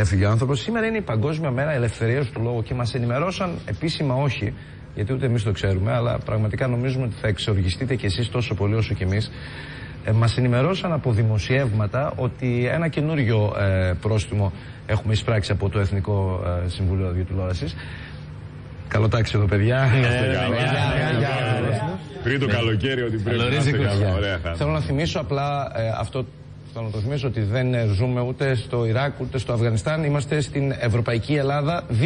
έφυγε ο άνθρωπος. Σήμερα είναι η Παγκόσμια Μέρα Ελευθερίας του Λόγου και μας ενημερώσαν επίσημα όχι, γιατί ούτε εμείς το ξέρουμε, αλλά πραγματικά νομίζουμε ότι θα εξοργιστείτε κι εσείς τόσο πολύ όσο κι εμείς. Μας ενημερώσαν από δημοσιεύματα ότι ένα καινούριο πρόστιμο έχουμε εισπράξει από το Εθνικό Συμβούλιο Ραδιοτηλεόρασης. Καλό τάξη εδώ, παιδιά. Πριν το καλοκαίρι, ότι πρέπει να είστε καλά. Θέλω να θυμίσω απλά αυτό. Θέλω να το θυμίσω ότι δεν ζούμε ούτε στο Ιράκ ούτε στο Αφγανιστάν. Είμαστε στην Ευρωπαϊκή Ελλάδα 2011.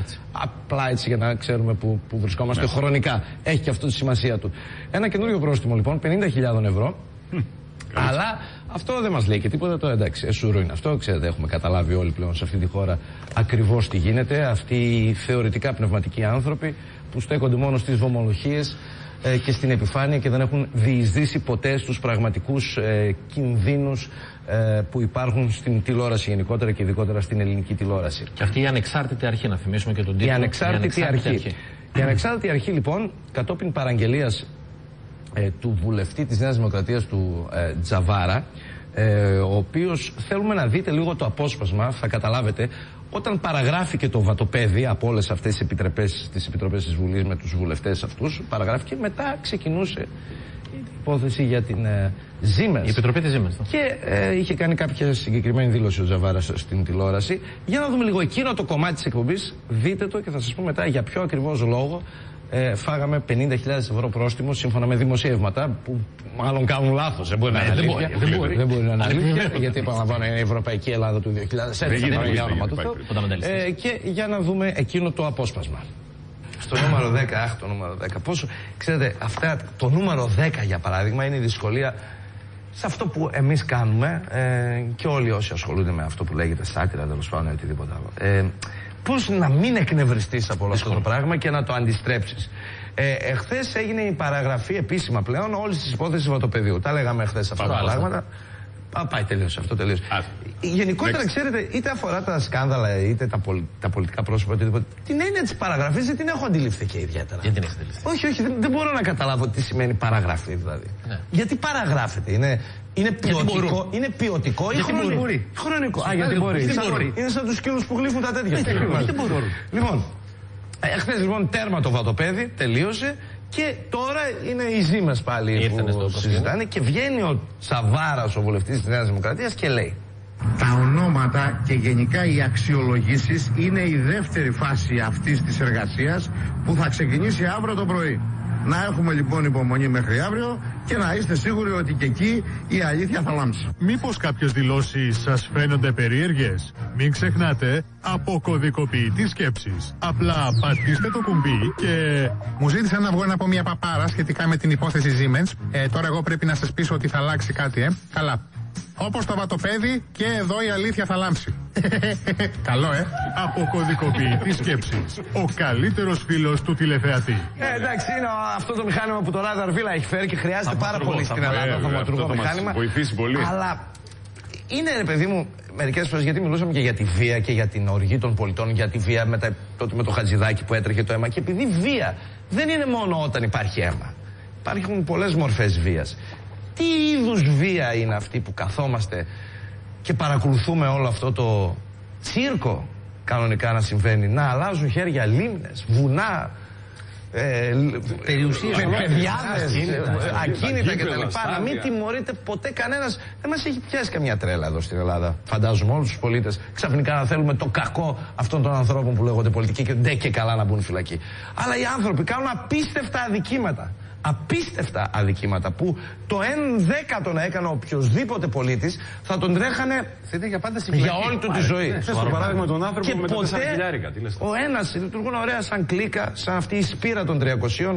Έτσι. Απλά έτσι για να ξέρουμε που βρισκόμαστε χρονικά. Έχει και αυτό τη σημασία του. Ένα καινούριο πρόστιμο λοιπόν, 50.000 ευρώ. Αλλά αυτό δεν μας λέει και τίποτα, το εντάξει, εσούρο είναι αυτό, ξέρετε, έχουμε καταλάβει όλοι πλέον σε αυτή τη χώρα ακριβώς τι γίνεται, αυτοί οι θεωρητικά πνευματικοί άνθρωποι που στέκονται μόνο στις βωμολοχίες και στην επιφάνεια και δεν έχουν διεισδύσει ποτέ στους πραγματικούς κινδύνους που υπάρχουν στην τηλεόραση γενικότερα και ειδικότερα στην ελληνική τηλεόραση. Και αυτή η ανεξάρτητη αρχή, να θυμίσουμε και τον τίτλο. Η ανεξάρτητη αρχή. Η ανεξάρτητη αρχή λοιπόν, κατόπιν παραγγελίας του βουλευτή της Νέας Δημοκρατίας του Τζαβάρα, ο οποίος, θέλουμε να δείτε λίγο το απόσπασμα, θα καταλάβετε, όταν παραγράφηκε το Βατοπέδι από όλες αυτές τις επιτροπές της Βουλής με τους βουλευτές αυτούς, παραγράφηκε, μετά ξεκινούσε η υπόθεση για την Siemens. Η επιτροπή της Siemens. Και είχε κάνει κάποια συγκεκριμένη δήλωση ο Τζαβάρας στην τηλεόραση. Για να δούμε λίγο εκείνο το κομμάτι της εκπομπής, δείτε το και θα σας πω μετά για ποιο ακριβώς λόγο φάγαμε 50.000 ευρώ πρόστιμο σύμφωνα με δημοσίευματα που μάλλον κάνουν λάθος. Δεν μπορεί να είναι αλήθεια. Δεν μπορεί να είναι αλήθεια, γιατί επαναλαμβάνω είναι η Ευρωπαϊκή Ελλάδα του 2011. Και για να δούμε εκείνο το απόσπασμα. Στο νούμερο 10, το νούμερο 10. Πόσο, ξέρετε, αυτά, το νούμερο 10 για παράδειγμα είναι η δυσκολία σε αυτό που εμείς κάνουμε και όλοι όσοι ασχολούνται με αυτό που λέγεται σάτυρα, τέλος πάντων ή οτιδήποτε άλλο. Πώς να μην εκνευριστείς από όλο αυτό το πράγμα και να το αντιστρέψεις. Εχθές έγινε η παραγραφή επίσημα πλέον όλης της υπόθεσης Βατοπεδίου. Τα λέγαμε χθες αυτά τα πράγματα. Πάει τελείως αυτό, τελείως. Γενικότερα, ξέρετε, είτε αφορά τα σκάνδαλα είτε τα πολιτικά πρόσωπα, οτιδήποτε. Την έννοια της παραγραφής δεν την έχω αντιληφθεί και ιδιαίτερα. Γιατί την έχετε αντιληφθεί? Όχι, όχι, δεν μπορώ να καταλάβω τι σημαίνει παραγραφή, δηλαδή. Ναι. Γιατί παραγράφεται, είναι ποιοτικό ή χρονικό? Α, γιατί μπορεί. Είναι σαν τους σκύλους που γλύφουν τα τέτοια. Λοιπόν, εχθές λοιπόν τέρμα το Βατοπέδι, τελείωσε. Και τώρα είναι οι Siemens πάλι που συζητάνε και βγαίνει ο Τζαβάρας, ο βουλευτής της Νέας Δημοκρατίας, και λέει: τα ονόματα και γενικά οι αξιολογήσεις είναι η δεύτερη φάση αυτής της εργασίας που θα ξεκινήσει αύριο το πρωί. Να έχουμε λοιπόν υπομονή μέχρι αύριο και να είστε σίγουροι ότι και εκεί η αλήθεια θα λάμψει. Μήπως κάποιες δηλώσεις σας φαίνονται περίεργες? Μην ξεχνάτε, αποκωδικοποιητή σκέψης. Απλά πατήστε το κουμπί και... Μου ζήτησαν να βγω να πω μια παπάρα σχετικά με την υπόθεση Siemens. Τώρα εγώ πρέπει να σας πείσω ότι θα αλλάξει κάτι, Καλά. Όπως το Βατοπέδι, και εδώ η αλήθεια θα λάμψει. Καλό, Αποκωδικοποιητή σκέψη. Ο καλύτερος φίλος του τηλεθεατή. Εντάξει, είναι αυτό το μηχάνημα που το Radar Villa έχει φέρει και χρειάζεται πάρα πολύ στην Ελλάδα. Το μηχάνημα. Βοηθήσει πολύ. Αλλά είναι, ρε παιδί μου, μερικές φορές, γιατί μιλούσαμε και για τη βία και για την οργή των πολιτών, για τη βία τότε με το Χατζηδάκι που έτρεχε το αίμα. Και επειδή βία δεν είναι μόνο όταν υπάρχει αίμα, υπάρχουν πολλές μορφές βίας. Τι είδους βία είναι αυτή που καθόμαστε και παρακολουθούμε όλο αυτό το τσίρκο κανονικά να συμβαίνει? Να αλλάζουν χέρια λίμνες, βουνά, παιδιάδες, ακίνητα κτλ. Να μην τιμωρείται ποτέ κανένας. Δεν μας έχει πιάσει καμιά τρέλα εδώ στην Ελλάδα. Φαντάζομαι όλους τους πολίτες ξαφνικά να θέλουμε το κακό αυτών των ανθρώπων που λέγονται πολιτικοί και ντε και καλά να μπουν φυλακοί. Αλλά οι άνθρωποι κάνουν απίστευτα αδικήματα. Απίστευτα αδικήματα που το 1/10 να έκανε οποιοδήποτε πολίτης θα τον τρέχανε για όλη του τη ζωή. Στο παράδειγμα τον άνθρωπο και με τα 4.000. Ο ένας λειτουργούν ωραία σαν κλίκα, σαν αυτή η σπήρα των 300,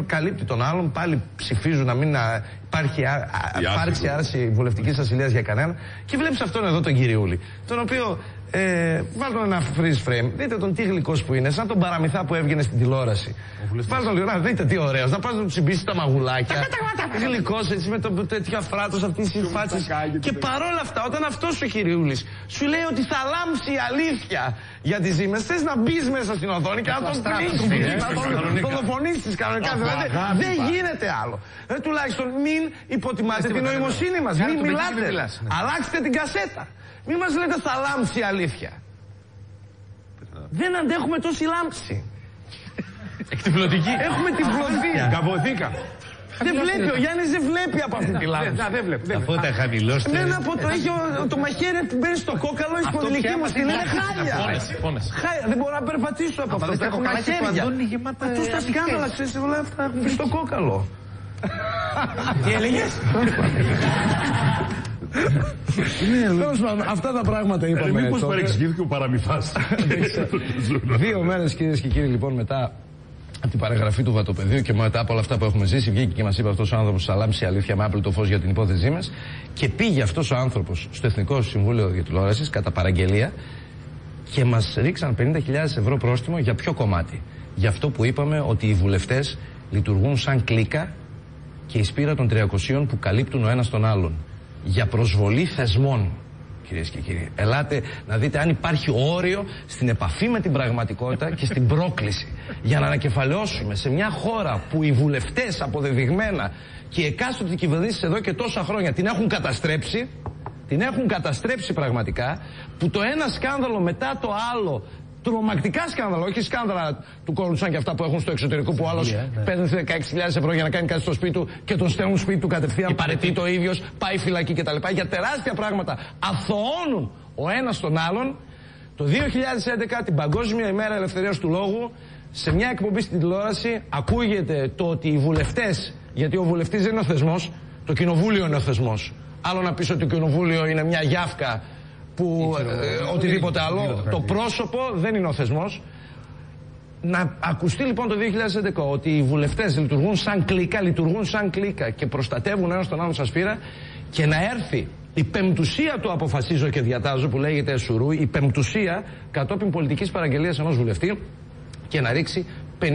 καλύπτει τον άλλον, πάλι ψηφίζουν να μην υπάρξει άρση βουλευτικής ασυλίας για κανέναν. Και βλέπεις αυτόν εδώ τον Χιριούλη, τον οποίο βάλτε ένα freeze frame. Δείτε τον τι γλυκός που είναι, σαν τον παραμυθά που έβγαινε στην τηλεόραση. Βάλτε τον λίγο, δείτε τι ωραίος. Να πας να του τσιμπήσεις τα μαγουλάκια. Γλυκός έτσι με το τέτοιο αφράτος, αυτή τη φάτσα. Και παρόλα αυτά, όταν αυτός ο Χιριούλης σου λέει ότι θα λάμψει η αλήθεια για τις Siemens, θες να μπεις μέσα στην οθόνη και να τον πνίξεις, να τον δολοφονήσεις κανονικά. Δηλαδή δεν γίνεται άλλο. Τουλάχιστον μην υποτιμάτε την νοημοσύνη μας. Μην μιλάτε. Αλλάξτε την κασέτα. Μην μας λέτε θα λάμψει η αλήθεια. Δεν αντέχουμε τόση λάμψη. Εκτυπλωτική. Έχουμε τυφλωθεί. Καβωθήκα. Δεν βλέπει, ο Γιάννης δεν βλέπει από αυτή τη λάμψη. Δεν βλέπει. Τα φώτα χαμηλώστε. Δεν από το έχει το μαχαίρι που μπαίνει στο κόκαλο, η σπονδυλική μου στην είναι χάλια. Δεν μπορώ να περπατήσω από αυτό. Τα έχω μαχαίρια. Αυτού τα σκάνδαλα, ξέρεις, όλα αυτά έχουν μπει στο κόκαλο. Τι έλεγες? Αυτά τα πράγματα είπαμε. Μήπως παρεξηγήθηκε ο παραμυθάς. 2 μέρες κυρίες και κύριοι λοιπόν μετά από την παραγραφή του Βατοπεδίου και μετά από όλα αυτά που έχουμε ζήσει, βγήκε και μας είπε αυτός ο άνθρωπος θα λάμψει η αλήθεια με άπλυτο φως για την υπόθεσή μας και πήγε αυτός ο άνθρωπος στο Εθνικό Συμβούλιο Ραδιοτηλεόρασης κατά παραγγελία και μας ρίξαν 50.000 ευρώ πρόστιμο για ποιο κομμάτι? Για αυτό που είπαμε ότι οι βουλευτές λειτουργούν σαν κλίκα και η σπήρα των 300 που καλύπτουν ο ένας τον άλλον. Για προσβολή θεσμών, κυρίες και κύριοι. Ελάτε να δείτε αν υπάρχει όριο στην επαφή με την πραγματικότητα και στην πρόκληση. Για να ανακεφαλαιώσουμε σε μια χώρα που οι βουλευτές αποδεδειγμένα και οι εκάστοτε κυβερνήσεις εδώ και τόσα χρόνια την έχουν καταστρέψει, την έχουν καταστρέψει πραγματικά, που το ένα σκάνδαλο μετά το άλλο. Τρομακτικά σκάνδαλα, όχι σκάνδαλα του κόλου σαν και αυτά που έχουν στο εξωτερικό που άλλος παίρνει 16.000 ευρώ για να κάνει κάτι στο σπίτι του και τον στέλνουν σπίτι του κατευθείαν. Παρετεί το ίδιος, πάει φυλακή κτλ. Για τεράστια πράγματα. Αθωώνουν ο ένας τον άλλον. Το 2011, την Παγκόσμια ημέρα ελευθερίας του λόγου, σε μια εκπομπή στην τηλεόραση ακούγεται το ότι οι βουλευτές, γιατί ο βουλευτής δεν είναι ο θεσμός, το κοινοβούλιο είναι ο θεσμός. Άλλο να πεις ότι το κοινοβούλιο είναι μια γιάφκα. Που οτιδήποτε άλλο, το πρόσωπο δεν είναι ο θεσμός. Να ακουστεί λοιπόν το 2011 ότι οι βουλευτές λειτουργούν σαν κλίκα, και προστατεύουν ένας τον άλλον σαν σφύρα και να έρθει η πεμπτουσία του αποφασίζω και διατάζω που λέγεται Εσουρού, η πεμπτουσία κατόπιν πολιτικής παραγγελίας ενός βουλευτή και να ρίξει 50.000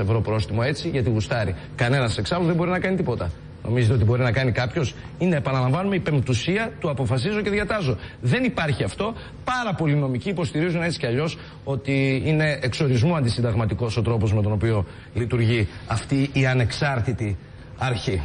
ευρώ πρόστιμο έτσι γιατί γουστάρει. Κανένας εξάλλου δεν μπορεί να κάνει τίποτα. Νομίζετε ότι μπορεί να κάνει κάποιος? Είναι, επαναλαμβάνουμε, η πεμπτουσία του αποφασίζω και διατάζω. Δεν υπάρχει αυτό. Πάρα πολλοί νομικοί υποστηρίζουν έτσι κι αλλιώς ότι είναι εξορισμού αντισυνταγματικός ο τρόπος με τον οποίο λειτουργεί αυτή η ανεξάρτητη αρχή.